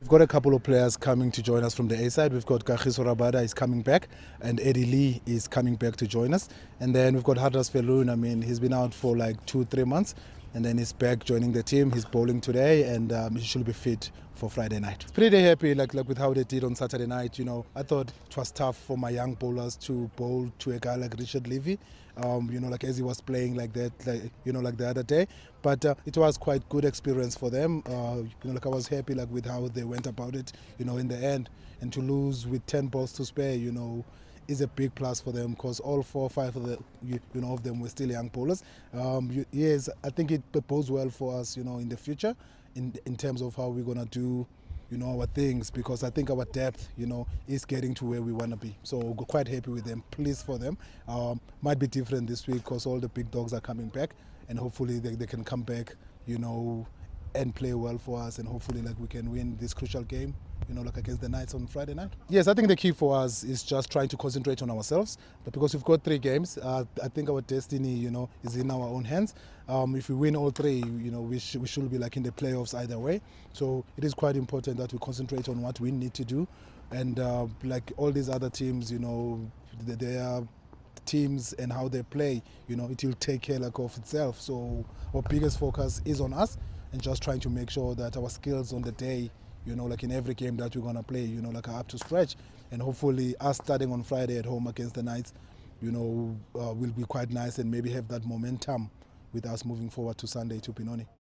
We've got a couple of players coming to join us from the A side. We've got Kagiso Rabada is coming back, and Eddie Leie is coming back to join us. And then we've got Hardus Viljoen. I mean, he's been out for like 2-3 months, and then he's back joining the team. He's bowling today, and he should be fit for Friday night. Pretty happy, like with how they did on Saturday night. You know, I thought it was tough for my young bowlers to bowl to a guy like Richard Levy. You know, like as he was playing like that, like, you know, like the other day. But it was quite good experience for them. You know, like I was happy like with how they went about it. You know, in the end, and to lose with 10 balls to spare, you know, is a big plus for them because all 4 or 5 of the of them were still young bowlers. Yes, I think it bodes well for us, you know, in the future in terms of how we're gonna do, you know, our things, because I think our depth, you know, is getting to where we wanna be. So we're quite happy with them, pleased for them. Might be different this week because all the big dogs are coming back, and hopefully they can come back, you know, and play well for us, and hopefully like we can win this crucial game, you know, like against the Knights on Friday night. Yes, I think the key for us is just trying to concentrate on ourselves, because we've got 3 games. I think our destiny, you know, is in our own hands. If we win all 3, you know, we should be like in the playoffs either way. So it is quite important that we concentrate on what we need to do, and like all these other teams, you know, they are teams and how they play, you know, it will take care like of itself. So our biggest focus is on us, and just trying to make sure that our skills on the day, you know, like in every game that we're gonna play, you know, like are up to stretch. And hopefully us starting on Friday at home against the Knights, you know, will be quite nice, and maybe have that momentum with us moving forward to Sunday to Pinoni.